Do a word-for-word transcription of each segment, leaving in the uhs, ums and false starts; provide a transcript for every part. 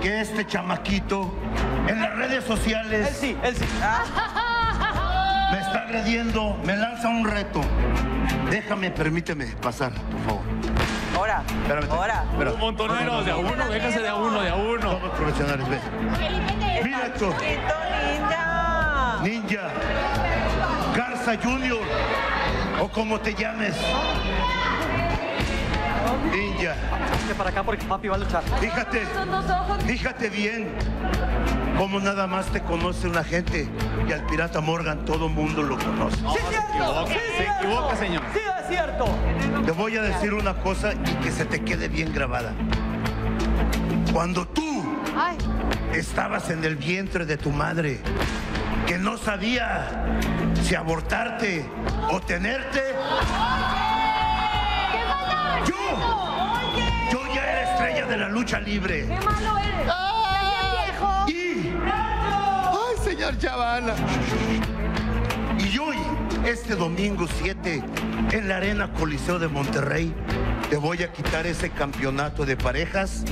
que este chamaquito en las redes sociales... Él sí, él sí. Ah. Me está agrediendo, me lanza un reto. Déjame, permíteme pasar, por favor. Ahora, espérame, ahora. Espérame. Un montonero, de a uno, déjase de a uno, de a uno. Somos profesionales, ve. Mira esto. Ninja. Ninja. Garza Junior. O como te llames. Ninja. Fíjate para acá porque papi va a luchar. Fíjate, fíjate bien cómo nada más te conoce una gente y al Pirata Morgan todo mundo lo conoce. No, sí, cierto, se equivoca, sí, se cierto. equivoca, señor. Sí, es cierto. Te voy a decir una cosa y que se te quede bien grabada. Cuando tú Ay. estabas en el vientre de tu madre, que no sabía si abortarte o tenerte... Yo, yo ya era estrella de la lucha libre. ¡Qué malo eres! ¡Ah! Y... ¡Ay, señor Chavala! Y hoy, este domingo siete, en la Arena Coliseo de Monterrey, te voy a quitar ese campeonato de parejas,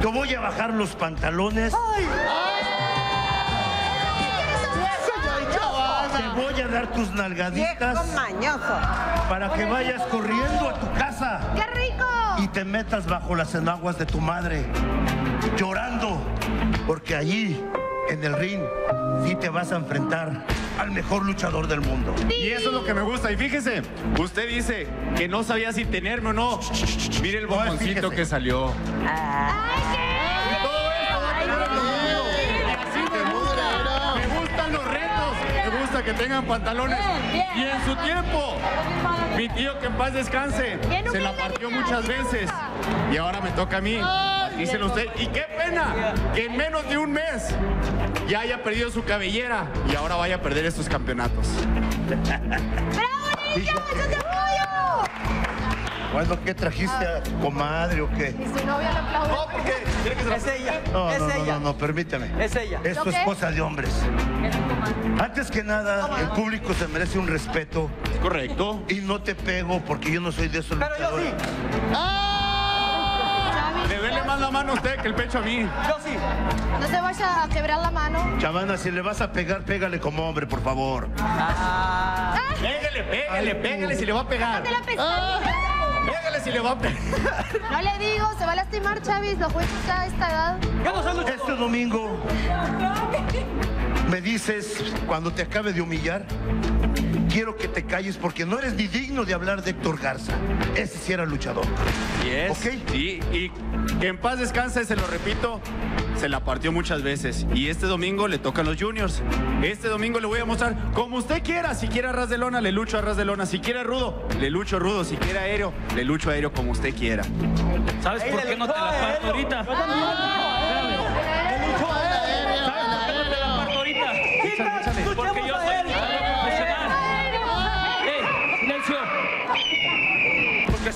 te voy a bajar los pantalones... ¡Ay! ¡Ay! ¡Señor Chavala! Te voy a dar tus nalgaditas... ¡Viejo mañoso! Para que vayas corriendo a tu casa... ¡Qué rico! Y te metas bajo las enaguas de tu madre, llorando, porque allí, en el ring, sí te vas a enfrentar al mejor luchador del mundo. Sí. Y eso es lo que me gusta. Y fíjese, usted dice que no sabía si tenerme o no. Mire el bomboncito que salió. ¡Ay, qué! Y todo esto va a tener conmigo. Y así me gusta. Me gustan los retos. Me gusta que tengan pantalones. Y en su tiempo... Mi tío, que en paz descanse, se la partió muchas veces y ahora me toca a mí. Díselo usted. Y qué pena que en menos de un mes ya haya perdido su cabellera y ahora vaya a perder estos campeonatos. ¡Bravo, Ninja! ¡Yo te apoyo! Bueno, ¿qué trajiste a tu comadre o qué? Y su novia la aplaude. No, porque tiene que ser... Es ella. No, es no, ella. No, no, no, permítame. Es ella. Es tu esposa de hombres. Es tu comadre. Antes que nada, el público se merece un respeto. Correcto. Y no te pego porque yo no soy de esos luchadores. Pero yo sí. ¡Ah! Le duele más la mano a usted que el pecho a mí. Yo sí. No te vas a quebrar la mano. Chavana, si le vas a pegar, pégale como hombre, por favor. Ah. Ah. Pégale, pégale, Ay, pégale si le va a pegar. Ah. Pégale si le va a pegar. No le digo, se va a lastimar, Chavis. Lo jueces a esta edad. ¿Qué no son luchadores? Este domingo me dices, cuando te acabe de humillar... Quiero que te calles porque no eres ni digno de hablar de Héctor Garza. Ese sí era luchador. Yes, ¿ok? Sí, y que en paz descanse, se lo repito, se la partió muchas veces. Y este domingo le tocan los juniors. Este domingo le voy a mostrar como usted quiera. Si quiere a ras de lona, le lucho a ras de lona. Si quiere rudo, le lucho rudo. Si quiere aéreo, le lucho aéreo como usted quiera. ¿Sabes Ey, por qué no te la parto ahorita?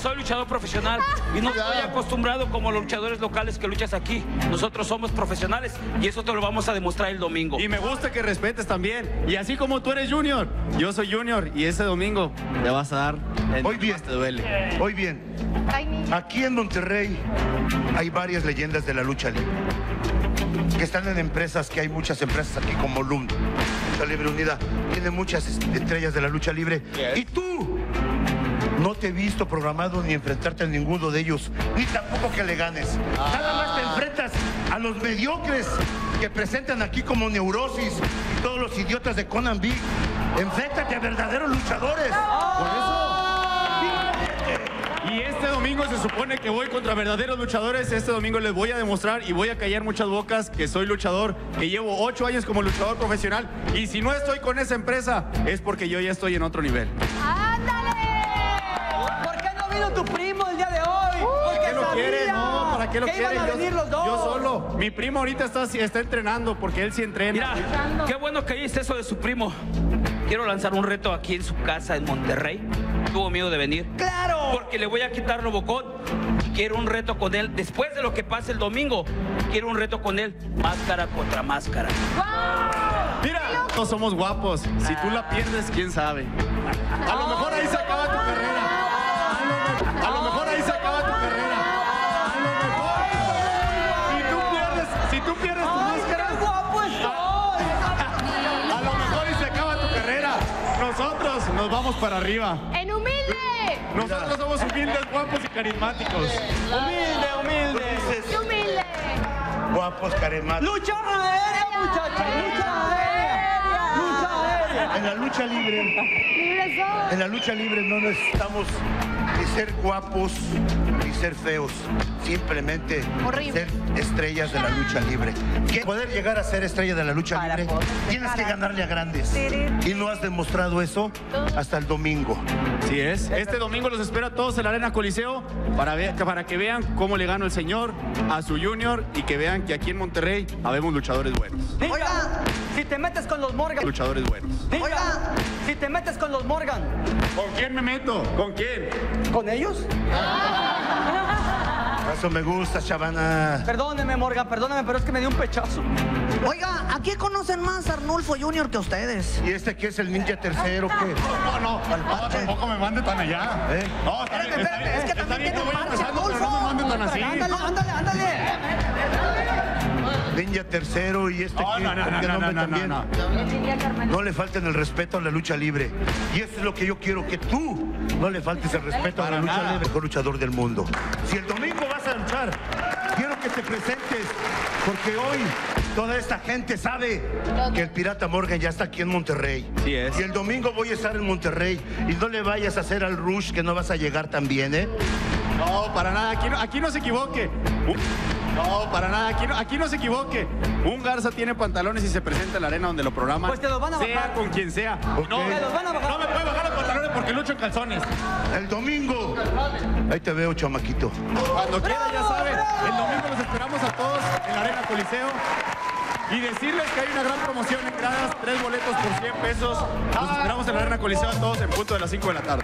Soy luchador profesional y no estoy acostumbrado como los luchadores locales que luchas aquí. Nosotros somos profesionales y eso te lo vamos a demostrar el domingo. Y me gusta que respetes también. Y así como tú eres Junior, yo soy Junior y ese domingo te vas a dar. Hoy bien, te duele. Hoy bien. Aquí en Monterrey hay varias leyendas de la lucha libre que están en empresas, que hay muchas empresas aquí como L U M, Lucha Libre Unida, tiene muchas estrellas de la lucha libre. Y tú... No te he visto programado ni enfrentarte a ninguno de ellos, ni tampoco que le ganes. Ah. Nada más te enfrentas a los mediocres que presentan aquí como Neurosis y todos los idiotas de Conan B. Enfréntate a verdaderos luchadores. Ah. Por eso... Y este domingo se supone que voy contra verdaderos luchadores. Este domingo les voy a demostrar y voy a callar muchas bocas que soy luchador, que llevo ocho años como luchador profesional. Y si no estoy con esa empresa, es porque yo ya estoy en otro nivel. ¡Ándale! Tu primo el día de hoy. ¿Para qué lo quiere? No, ¿para qué lo quiere? Iban a venir los dos. Yo solo. Mi primo ahorita está, está entrenando porque él sí entrena. Mira, qué bueno que hiciste eso de su primo. Quiero lanzar un reto aquí en su casa en Monterrey. Tuvo miedo de venir. ¡Claro! Porque le voy a quitar lo bocón. Quiero un reto con él. Después de lo que pase el domingo, quiero un reto con él. Máscara contra máscara. ¡Wow! Mira, todos somos guapos. Si tú la pierdes, quién sabe. A lo mejor ahí se acaba tu carrera. A lo mejor ahí se acaba tu carrera. A lo mejor. Si tú pierdes, si tú nos vamos para arriba. ¡En humilde! Nosotros somos humildes, guapos y carismáticos. Humilde, humilde. ¡Qué humilde! Guapos, carismáticos. ¡Lucha aérea, muchachos! ¡Lucha aérea! ¡Lucha aérea! En la lucha libre. En la lucha libre no necesitamos ni ser guapos ni ser feos. Simplemente Horrible. ser estrellas de la lucha libre. ¿Qué? Poder llegar a ser estrella de la lucha para libre, vos, tienes que ganarle a grandes. Y no has demostrado eso hasta el domingo. Así es. Este domingo los espera a todos en la Arena Coliseo para, ver, para que vean cómo le ganó el señor a su Junior y que vean que aquí en Monterrey habemos luchadores buenos. Ninja, Oiga, si te metes con los Morgan. Luchadores buenos. Ninja, Oiga, si te metes con los Morgan. ¿Con quién me meto? ¿Con quién? ¿Con ellos? Eso me gusta, chavana. Perdóneme, Morgan, perdóname, pero es que me dio un pechazo. Oiga, ¿a quién conocen más a Arnulfo Junior que ustedes? ¿Y este que es el ninja tercero? ¿Qué? No, no, no, no tampoco me mande tan allá. ¿Eh? No, espérate, espérate, es que también tiene parche, Arnulfo. No me mande tan así. Ándale, ándale, ándale. Ninja tercero y este que... No, no, no, no, no, no, no. No le falten el respeto a la lucha libre. Y eso es lo que yo quiero, que tú no le faltes el respeto a la lucha libre. El mejor luchador del mundo. Si el domingo vas a luchar, quiero que te presentes, porque hoy toda esta gente sabe que el Pirata Morgan ya está aquí en Monterrey. Sí es. Y el domingo voy a estar en Monterrey. Y no le vayas a hacer al rush que no vas a llegar tan bien, ¿eh? No, para nada. Aquí no, aquí no se equivoque. No, para nada, aquí no, aquí no se equivoque. Un Garza tiene pantalones y se presenta en la arena donde lo programa. Pues te los van a bajar. Sea con quien sea. Okay. No, te los van a bajar. No me puede bajar los pantalones porque lucho en calzones. El domingo. Ahí te veo, chamaquito. Cuando quiera, ya sabes. El domingo los esperamos a todos en la Arena Coliseo. Y decirles que hay una gran promoción en gradas, tres boletos por cien pesos. Los esperamos en la Arena Coliseo a todos en punto de las cinco de la tarde.